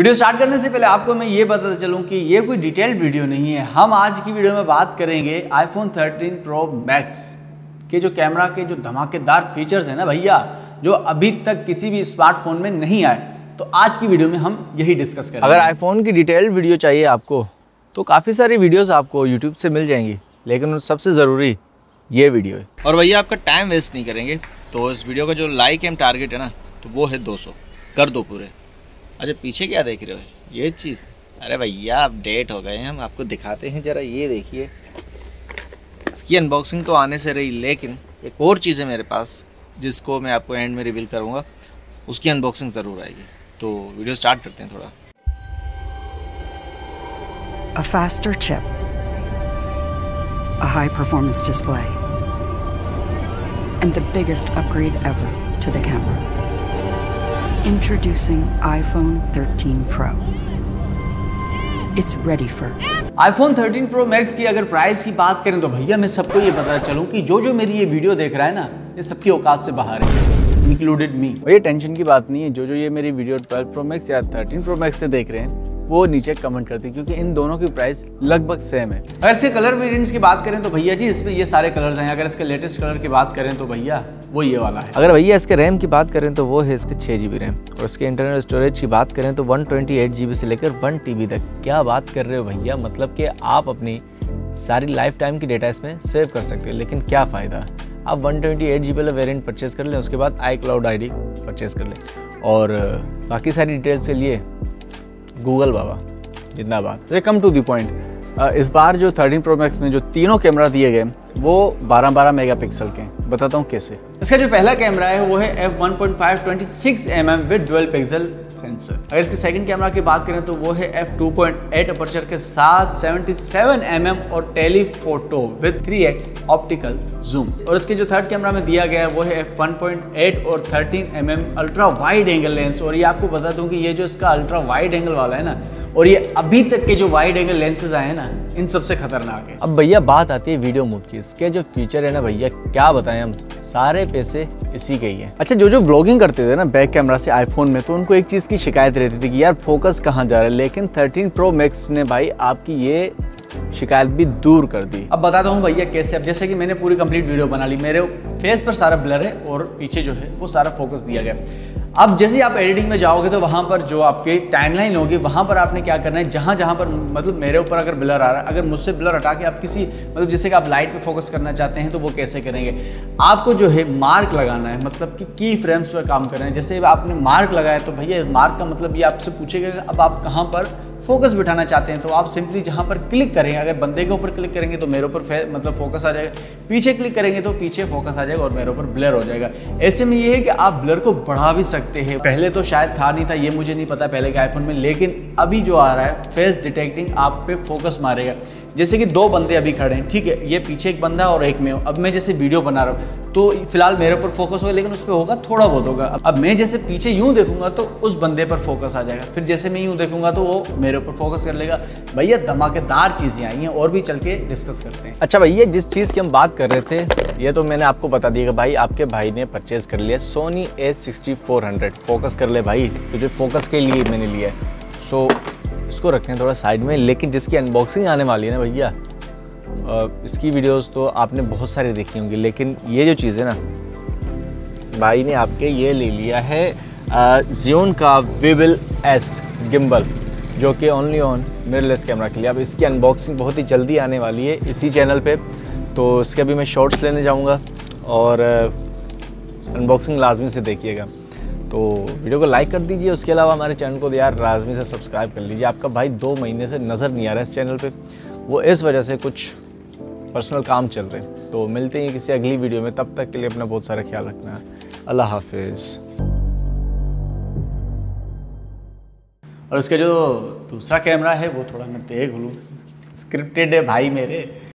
Video start करने से पहले आपको मैं ये बताता चलूँ कि ये कोई डिटेल्ड वीडियो नहीं है। हम आज की वीडियो में बात करेंगे iPhone 13 Pro Max के जो कैमरा के जो धमाकेदार फीचर्स हैं ना भैया, जो अभी तक किसी भी स्मार्टफोन में नहीं आए, तो आज की वीडियो में हम यही डिस्कस करेंगे। अगर iPhone की डिटेल्ड वीडियो चाहिए आपको तो काफ़ी सारी वीडियोस आपको YouTube से मिल जाएंगी, लेकिन सबसे ज़रूरी ये वीडियो है। और भैया आपका टाइम वेस्ट नहीं करेंगे, तो इस वीडियो का जो लाइक एम टारगेट है ना, तो वो है 200 कर दो पूरे। अच्छा पीछे क्या देख रहे हो ये चीज़? अरे भैया अपडेट हो गए हैं हम, आपको दिखाते हैं ज़रा। ये देखिए, इसकी अनबॉक्सिंग तो आने से रही, लेकिन एक और चीज़ है मेरे पास जिसको मैं आपको एंड में रिवील करूँगा, उसकी अनबॉक्सिंग ज़रूर आएगी। तो वीडियो स्टार्ट करते हैं। थोड़ा A faster chip, a high-performance display, and the biggest upgrade ever to the camera. Introducing iPhone 13 Pro. It's ready for iPhone 13 Pro Max की अगर प्राइस की बात करें तो भैया मैं सबको ये बता चलूँ कि जो मेरी ये वीडियो देख रहा है ना, ये सबकी औकात से बाहर है, इंक्लूडेड मी। और ये टेंशन की बात नहीं है, जो ये मेरी वीडियो 12 Pro Max या 13 Pro Max से देख रहे हैं वो नीचे कमेंट करते हैं, क्योंकि इन दोनों की प्राइस लगभग सेम है। अगर इसके कलर वेरिएंट्स की बात करें तो भैया जी इसमें ये सारे कलर्स हैं। अगर इसके लेटेस्ट कलर की बात करें तो भैया वो ये वाला है। अगर भैया इसके रैम की बात करें तो वो है इसके 6 GB रैम, और इसके इंटरनल स्टोरेज की बात करें तो 128 GB से लेकर 1 TB तक। क्या बात कर रहे हो भैया, मतलब कि आप अपनी सारी लाइफ टाइम की डेटा इसमें सेव कर सकते हो। लेकिन क्या फ़ायदा, आप 128 GB वाला वेरिएंट परचेज कर लें, उसके बाद iCloud ID परचेज कर लें, और बाकी सारी डिटेल्स के लिए गूगल बाबा जितना बात। कम टू दी पॉइंट, इस बार जो 13 Pro Max में जो तीनों कैमरा दिए गए वो 12-12 मेगापिक्सल के हैं। बताता हूँ कैसे। इसका जो पहला कैमरा है वो है f1.5 26mm with 12 pixel sensor. अगर इसके सेकंड कैमरा की बात करें तो वो है f2.8 अपर्चर के साथ 77mm और telephoto with 3x optical zoom. और इसके जो थर्ड कैमरा में दिया गया है वो है f1.8 और 13mm ultra wide angle lens. और ये आपको बता दूँ कि ये जो इसका अल्ट्रा वाइड एंगल वाला है ना, और ये अभी तक के जो वाइड एंगल लेंसेज आए हैं ना, इन सबसे खतरनाक है। अब भैया बात आती है वीडियो मोड की। इसके जो फीचर है ना भैया, क्या बताएं हम, सारे पैसे इसी के ही है। अच्छा जो ब्लॉगिंग करते थे ना बैक कैमरा से आईफोन में, तो उनको एक चीज़ की शिकायत रहती थी कि यार फोकस कहाँ जा रहा है, लेकिन 13 Pro Max ने भाई आपकी ये शिकायत भी दूर कर दी। अब बताता हूँ भैया कैसे। अब जैसे कि मैंने पूरी कंप्लीट वीडियो बना ली, मेरे फेस पर सारा ब्लर है और पीछे जो है वो सारा फोकस दिया गया। अब जैसे ही आप एडिटिंग में जाओगे तो वहाँ पर जो आपकी टाइमलाइन होगी वहाँ पर आपने क्या करना है, जहाँ पर मतलब मेरे ऊपर अगर ब्लर आ रहा है, अगर मुझसे ब्लर हटा के आप किसी मतलब जैसे कि आप लाइट पे फोकस करना चाहते हैं तो वो कैसे करेंगे, आपको जो है मार्क लगाना है, मतलब कि की फ्रेम्स पर काम करना है। जैसे आपने मार्क लगाया तो भैया मार्क का मतलब ये आपसे पूछेगा अब आप कहाँ पर फोकस बिठाना चाहते हैं, तो आप सिंपली जहाँ पर क्लिक करेंगे, अगर बंदे के ऊपर क्लिक करेंगे तो मेरे ऊपर मतलब फोकस आ जाएगा, पीछे क्लिक करेंगे तो पीछे फोकस आ जाएगा और मेरे ऊपर ब्लर हो जाएगा। ऐसे में ये है कि आप ब्लर को बढ़ा भी सकते हैं। पहले तो शायद था नहीं, था ये मुझे नहीं पता पहले के आईफोन में, लेकिन अभी जो आ रहा है फेस डिटेक्टिंग आप पे फोकस मारेगा। जैसे कि दो बंदे अभी खड़े हैं, ठीक है, ये पीछे एक बंदा और एक मैं हूँ। अब मैं जैसे वीडियो बना रहा हूँ तो फिलहाल मेरे ऊपर फोकस होगा, लेकिन उस पर होगा थोड़ा बहुत होगा। अब मैं जैसे पीछे यूँ देखूंगा तो उस बंदे पर फोकस आ जाएगा, फिर जैसे मैं यूँ देखूंगा तो वो मेरे ऊपर फोकस कर लेगा। भैया धमाकेदार चीज़ें आई हैं, और भी चल के डिस्कस करते हैं। अच्छा भैया जिस चीज़ की हम बात कर रहे थे, ये तो मैंने आपको बता दिया कि भाई आपके भाई ने परचेज़ कर लिया Sony a6400। फोकस कर ले भाई, तुझे फोकस के लिए मैंने लिया है, सो इसको रखते हैं थोड़ा साइड में। लेकिन जिसकी अनबॉक्सिंग आने वाली है ना भैया, इसकी वीडियोस तो आपने बहुत सारी देखी होंगी, लेकिन ये जो चीज़ है ना, भाई ने आपके ये ले लिया है Zion का Vivel S गिम्बल, जो कि ओनली ऑन मिररलेस कैमरा के लिए। अब इसकी अनबॉक्सिंग बहुत ही जल्दी आने वाली है इसी चैनल पे, तो इसके भी मैं शॉर्ट्स लेने जाऊँगा, और अनबॉक्सिंग लाजमी से देखिएगा। तो वीडियो को लाइक कर दीजिए, उसके अलावा हमारे चैनल को यार लाजमी से सब्सक्राइब कर लीजिए। आपका भाई 2 महीने से नज़र नहीं आ रहा है इस चैनल पे, वो इस वजह से कुछ पर्सनल काम चल रहे हैं। तो मिलते हैं किसी अगली वीडियो में, तब तक के लिए अपना बहुत सारा ख्याल रखना है। अल्लाह हाफिज़। और उसका जो दूसरा कैमरा है वो थोड़ा मैं देख लूँ, स्क्रिप्टेड है भाई मेरे।